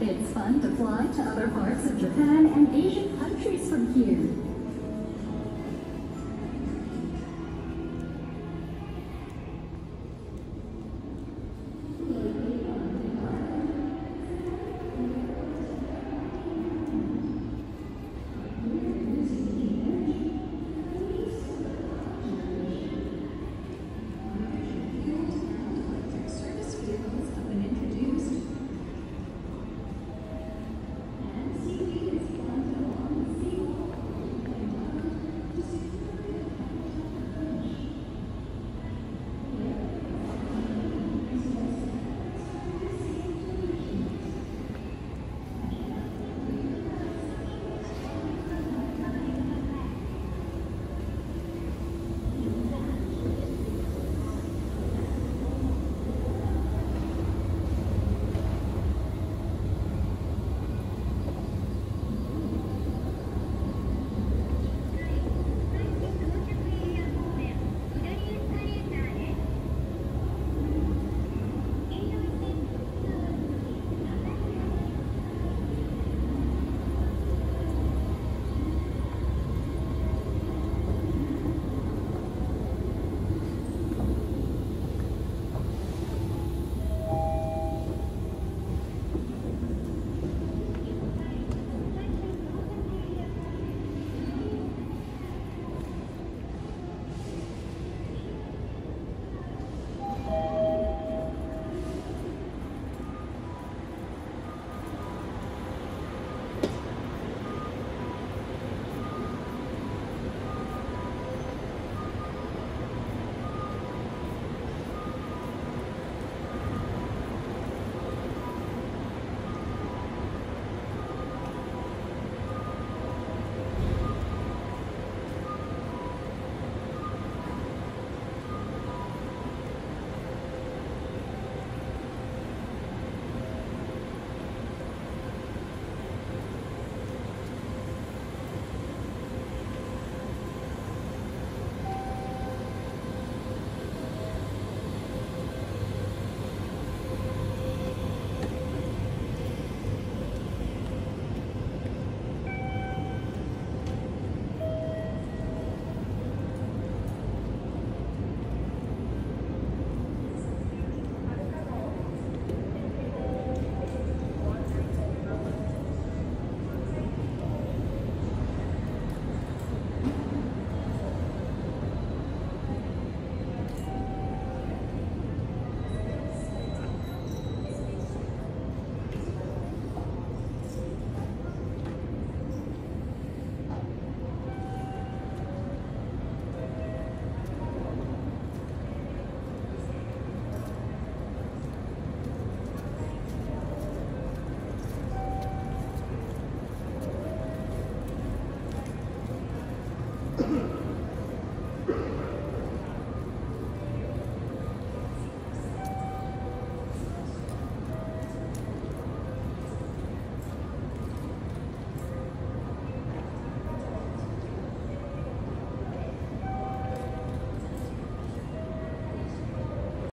It's fun to fly to other parts of Japan and Asian countries from here.